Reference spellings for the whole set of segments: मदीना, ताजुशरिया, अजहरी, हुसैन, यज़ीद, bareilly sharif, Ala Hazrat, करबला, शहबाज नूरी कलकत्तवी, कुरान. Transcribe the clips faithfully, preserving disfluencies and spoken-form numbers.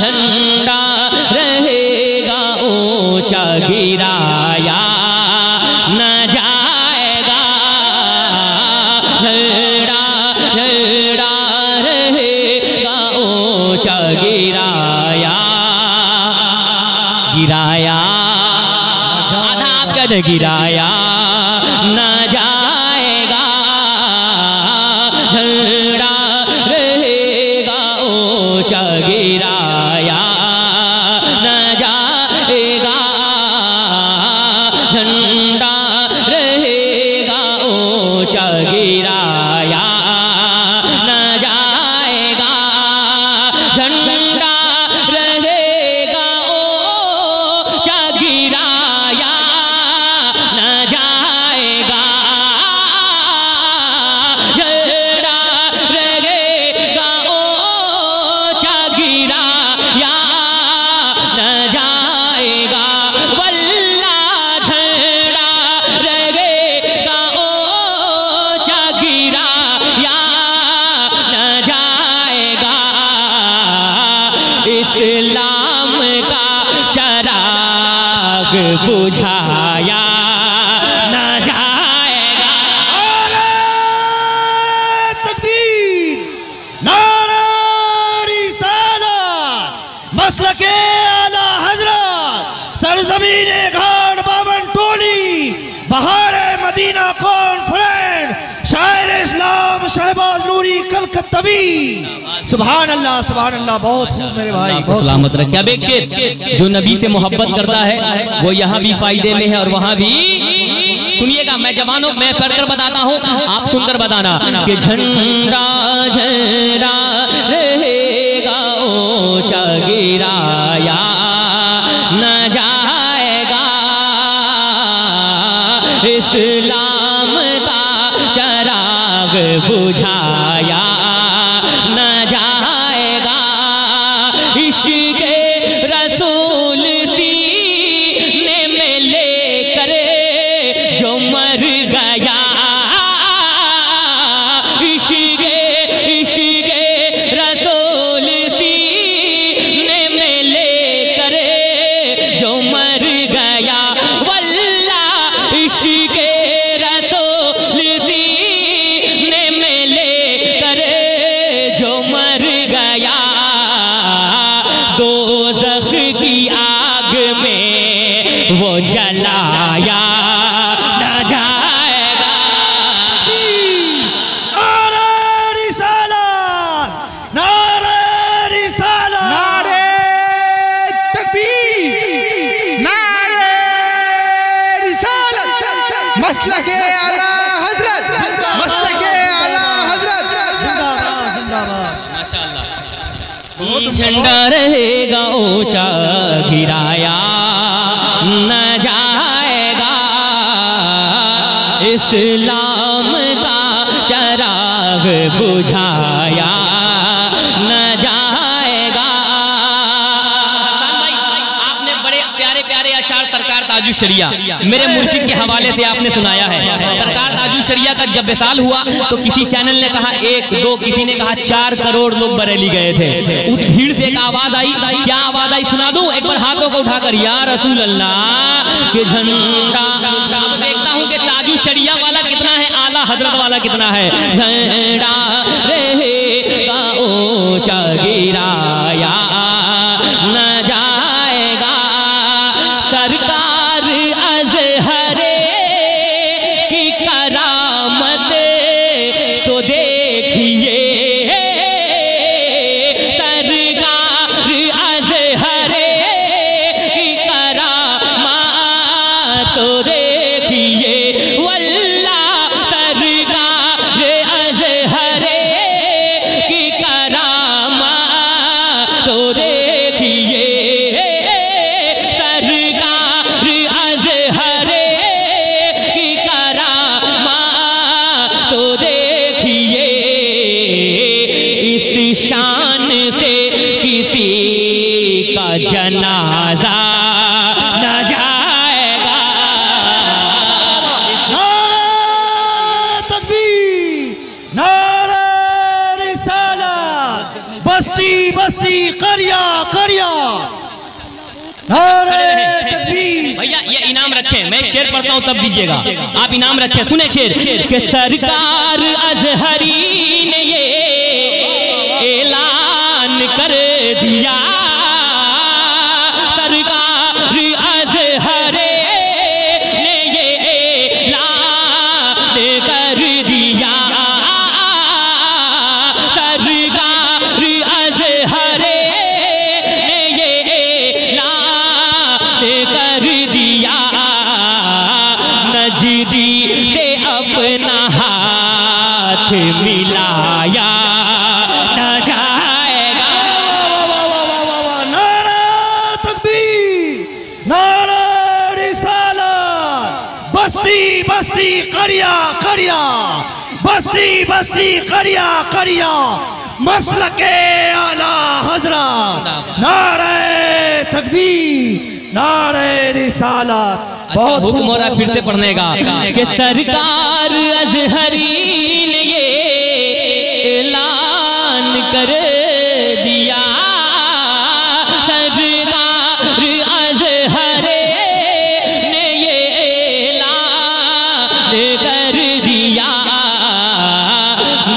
झंडा रहेगा ऊंचा, गिराया न जाएगा। झंडा झंडा रहेगा ऊंचा, गिराया गिराया कद गिराया न जाएगा। झंडा रहेगा ऊंचा, गिराया न जाएगा। झंडा रहेगा ऊंचा, गिराया न जाएगा। झंडा रहेगा ऊंचा, गिराया न जाएगा। झंडा रहेगा ऊंचा, गिराया न जाएगा। वल्लाह झंडा रहेगा ऊंचा, गिराया न जाएगा। इस्लाम का चराग बुझाया न जाएगा। नारे तकबीर, नारे रिसालत, मसलके आला हजरत, सरजमीने घाट बावन टोली, बहारे मदीना कॉन्फ्रेंस, शायर इस्लाम शहबाज नूरी कलकत्तवी। सुभान अल्लाह, सुभान अल्लाह। बहुत खूब मेरे भाई, बहुत सलामत रखे। अब एक शेर, जो नबी से मोहब्बत करता है वो यहाँ भी फायदे में है और वहाँ भी। सुनिएगा, मैं जवानों, मैं पढ़कर बताता हूँ, आप सुनकर बताना कि झंडा झंडा रहेगा ऊंचा, गिराया न जाएगा। इस्लाम का चराग बुझाया न जाएगा। इश्क़े रसूल सीने में लेकर जो मर गया। इश्क़े इश्क़े रसूल सीने में लेकर जो मर गया। वल्लाह इश्क़े रसूल सीने में लेकर जो मर गया। दोज़ख की आग में वो जलाया न जाएगा। नारे रिसालत, नारे रिसालत, नारे तकबीर, नारे रिसालत। मसलके आला हजरत, मसलके आला हजरत। जिंदाबाद, जिंदाबाद, माशाल्लाह। झंडा रहेगा ऊंचा, गिराया न जाएगा। इस्लाम का चराग बुझाया न जाएगा। आपने बड़े प्यारे प्यारे अशार सरकार ताजुशरिया मेरे मुर्शिद के हवाले से आपने सुनाया है। सरकार ताजुशरिया का जब विसाल हुआ तो किसी चैनल ने कहा एक दो, किसी ने कहा चार करोड़ लोग बरेली गए थे। उस भीड़ से एक आवाज आई, क्या आवाज आई सुना दूं एक बार, हाथों को उठाकर या रसूल अल्लाह के झंडा। देखता हूँ कि ताजुशरिया वाला कितना है, आला हजरत वाला कितना है। झंडा रहेगा ऊंचा, गिराया न जाएगा। सरकार अज़हरे की करामत तो देखिए। सरकार अज़हरे की करामत तो देखिए। वल्लाह सरकार अज़हरे की करामत तो देखिए। शान से किसी का जनाजा न जाएगा। नारे तकबीर, नारे रिसालत। बस्ती बस्ती, करिया करिया। भैया ये इनाम रखें, मैं शेर पढ़ता हूँ तब दीजिएगा, आप इनाम रखें। सुने शेर के सरकार अजहरी ने ये ऐलान कर दिया, सरकार अजहरी ने ये ऐलान कर दिया, सरकार अजहरी ने ये ऐलान कर दिया, नजदी से अपना हाथ मिलाया ना जाएगा। नारा तकबीर, नारा रिसालत, बस्ती बस्ती करिया करिया, बस्ती बस्ती करिया करिया, मसलके आला हजरत। नारा तकबीर, नारे रिसालत। बहुत हुक्म हो रहा फिर से पढ़ने का कि सरकार अजहरी ने ये ऐलान कर दिया, सरकार अजहरी ने ये ऐलान कर दिया,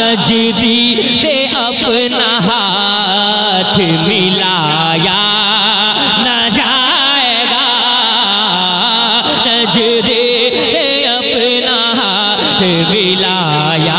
नजदी से अपना हाथ मिलाया न जाएगा, नजदे अपना हाथ मिलाया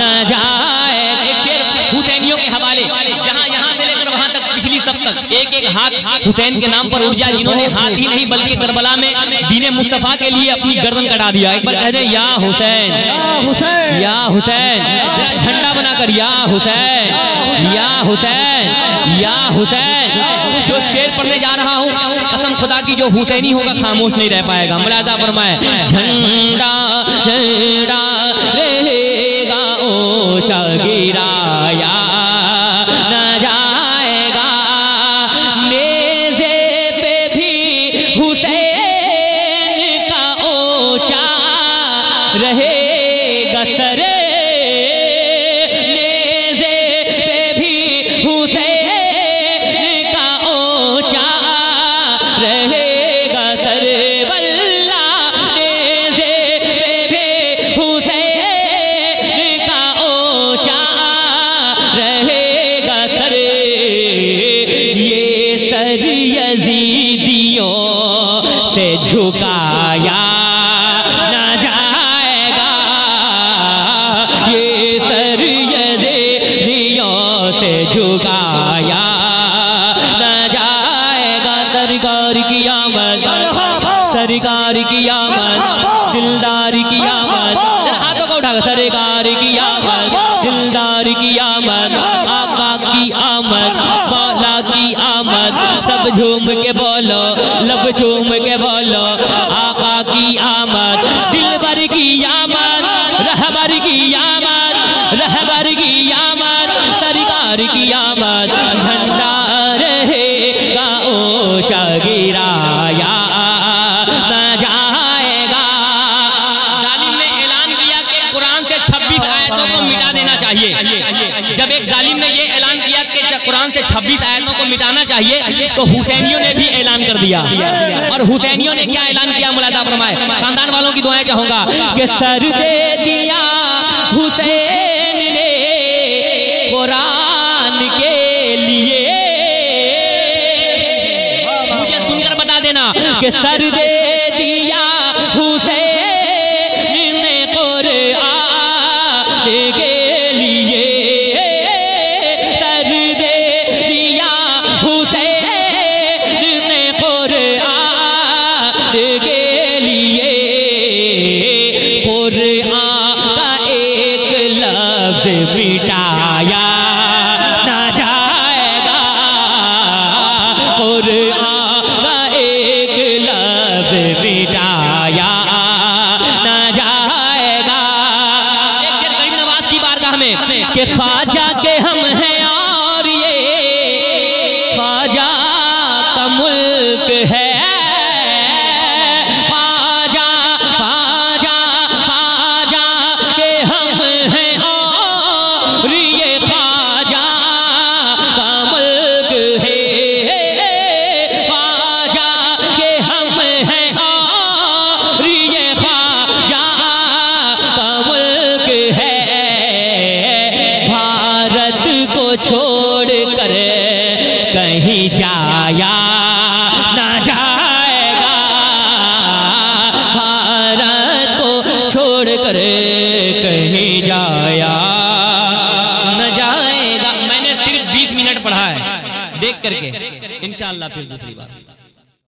न जाए। एक शेर हुसैनियों के हवाले, जहाँ यहाँ से लेकर वहाँ तक पिछली सब तक एक एक हाथ हुसैन के नाम पर उठ जाए, जिन्होंने हाथ ही नहीं बल्कि करबला में दीने मुस्तफा के लिए अपनी गर्दन कटा दिया। एक बार कह दे या हुसैन, या हुसैन, झंडा बनाकर या हुसैन, या हुसैन, या हुसैन। जो शेर पढ़ने जा रहा हूँ कसम खुदा की जो हुसैनी होगा खामोश नहीं रह पाएगा। मुलाजा फरमाए, झंडा झंडा रहेगा ऊंचा, गिराया न जाएगा, नेज़े पे भी हुसैन का ऊंचा रहेगा सर, झुकाया न जाएगा, ये सर यज़ीदियों से झुकाया न जाएगा। सरकार की आमद, सरकार की आमद, दिलदार की आमद, हाथों को उठाकर सरकार की आमद, दिलदार की आमद, आका की आमद, मौला की आमद, सब झूम के बोलो, लब झूम के बोलो, आका की आमद, दिलबर की आमद, रहबर की आमद, रहबर की आमद, सरकार की आमद, झंडा रहेगा ऊंचा, गिराया न जाएगा। जालिम ने ऐलान किया कि कुरान से छब्बीस आयतों को मिटा देना चाहिए। जब एक जालिम ने ये ऐलान किया कि कुरान से छब्बीस आयतों को मिटाना चाहिए, तो हुसैनियों ने भी ऐलान कर दिया। और हुसैनियों ने क्या ऐलान किया, मुलादा फरमाए। खानदान वालों की दुआएं चाहूंगा कि सर दे दिया हुसैन ने कुरान के लिए, मुझे सुनकर बता देना कि सर दे दिया हुसैन ने कुरान के, मिटाया ना जाएगा, कुरान का एक लफ्ज़ पाया ना जाएगा, भारत को छोड़ कर कहीं जाया ना जाएगा। मैंने सिर्फ बीस मिनट पढ़ा है देख करके, इंशाअल्लाह फिर दूसरी बार